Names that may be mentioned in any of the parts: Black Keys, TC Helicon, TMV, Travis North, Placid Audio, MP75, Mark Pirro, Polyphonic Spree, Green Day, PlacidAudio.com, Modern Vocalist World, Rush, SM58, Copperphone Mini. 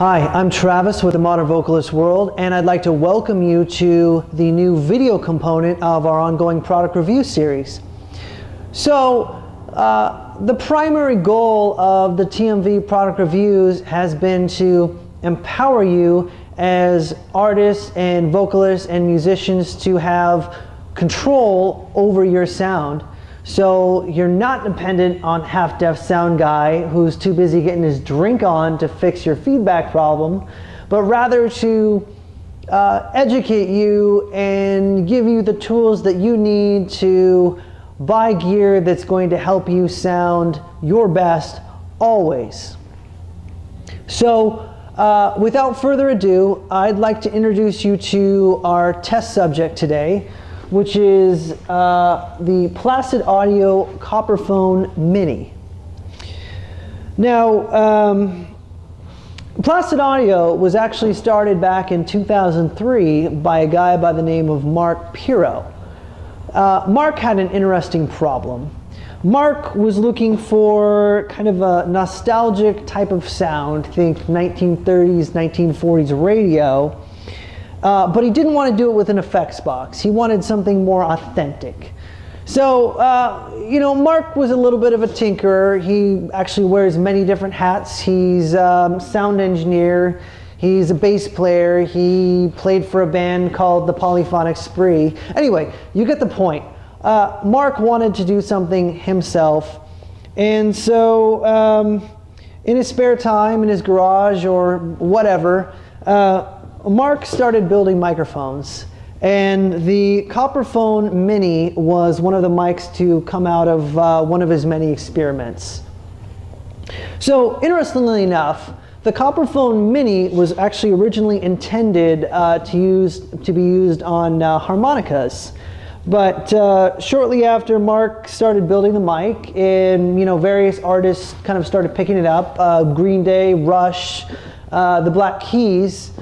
Hi, I'm Travis with the Modern Vocalist World, and I'd like to welcome you to the new video component of our ongoing product review series. So, the primary goal of the TMV product reviews has been to empower you as artists and vocalists and musicians to have control over your sound. So you're not dependent on half-deaf sound guy who's too busy getting his drink on to fix your feedback problem, but rather to educate you and give you the tools that you need to buy gear that's going to help you sound your best always. So without further ado, I'd like to introduce you to our test subject today, which is the Placid Audio Copperphone Mini. Now, Placid Audio was actually started back in 2003 by a guy by the name of Mark Pirro. Mark had an interesting problem. Mark was looking for kind of a nostalgic type of sound, think 1930s, 1940s radio. But he didn't want to do it with an effects box. He wanted something more authentic. So, you know, Mark was a little bit of a tinkerer. He actually wears many different hats. He's a sound engineer. He's a bass player. He played for a band called the Polyphonic Spree. Anyway, you get the point. Mark wanted to do something himself. And so, in his spare time, in his garage or whatever, Mark started building microphones, and the Copperphone Mini was one of the mics to come out of one of his many experiments. So, interestingly enough, the Copperphone Mini was actually originally intended to be used on harmonicas, but shortly after Mark started building the mic, and you know, various artists kind of started picking it up. Green Day, Rush, the Black Keys.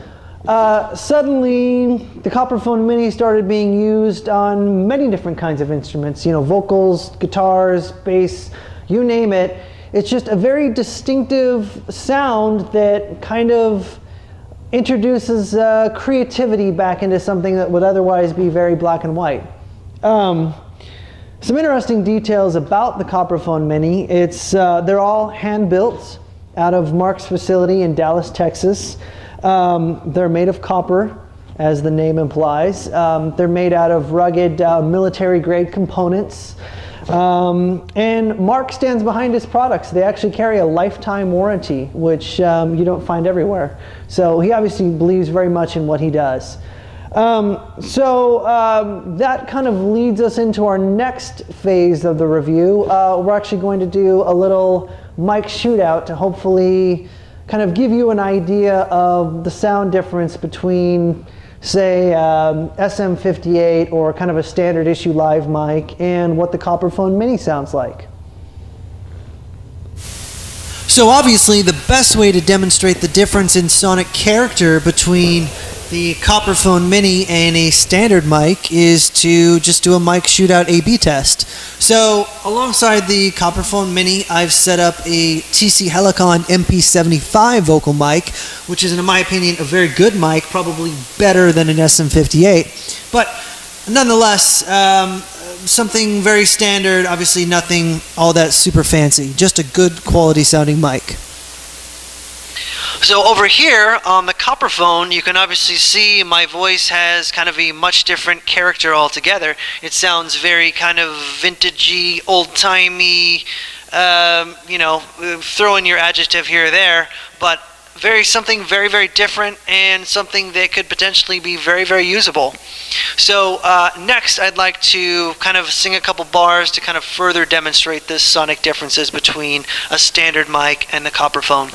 Suddenly, the Copperphone Mini started being used on many different kinds of instruments, you know, vocals, guitars, bass, you name it. It's just a very distinctive sound that kind of introduces creativity back into something that would otherwise be very black and white. Some interesting details about the Copperphone Mini. It's, they're all hand-built out of Mark's facility in Dallas, Texas. They're made of copper, as the name implies. They're made out of rugged military-grade components. And Mark stands behind his products. They actually carry a lifetime warranty, which you don't find everywhere. So he obviously believes very much in what he does. That kind of leads us into our next phase of the review. We're actually going to do a little mic shootout to hopefully kind of give you an idea of the sound difference between, say, SM58 or kind of a standard issue live mic and what the Copperphone Mini sounds like. So obviously the best way to demonstrate the difference in sonic character between the Copperphone Mini and a standard mic is to just do a mic shootout A/B test. So alongside the Copperphone Mini, I've set up a TC Helicon MP75 vocal mic, which is, in my opinion, a very good mic, probably better than an SM58. But nonetheless, something very standard, obviously nothing all that super fancy, just a good quality sounding mic. So over here on the Copperphone, you can obviously see my voice has kind of a much different character altogether. It sounds very kind of vintagey, old-timey, you know, throw in your adjective here or there, but something very, very different and something that could potentially be very, very usable. So next I'd like to kind of sing a couple bars to kind of further demonstrate the sonic differences between a standard mic and the Copperphone.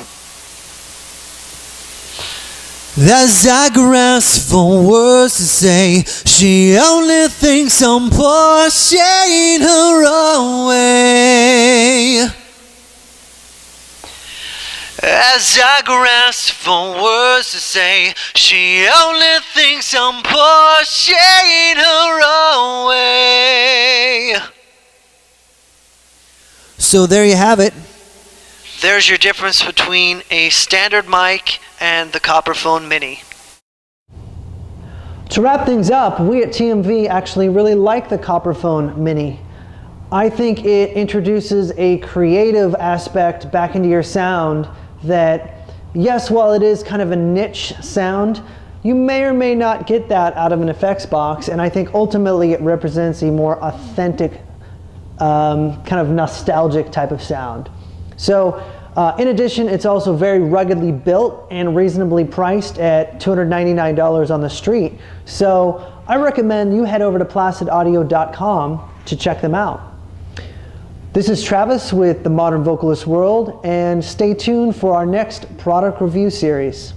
As I grasp for words to say, she only thinks I'm pushing her away. As I grasp for words to say, she only thinks I'm pushing her away. So there you have it. There's your difference between a standard mic and the Copperphone Mini. To wrap things up, we at TMV actually really like the Copperphone Mini. I think it introduces a creative aspect back into your sound that, yes, while it is kind of a niche sound, you may or may not get that out of an effects box, and I think ultimately it represents a more authentic, kind of nostalgic type of sound. So in addition, it's also very ruggedly built and reasonably priced at $299 on the street. So I recommend you head over to PlacidAudio.com to check them out. This is Travis with the Modern Vocalist World, and stay tuned for our next product review series.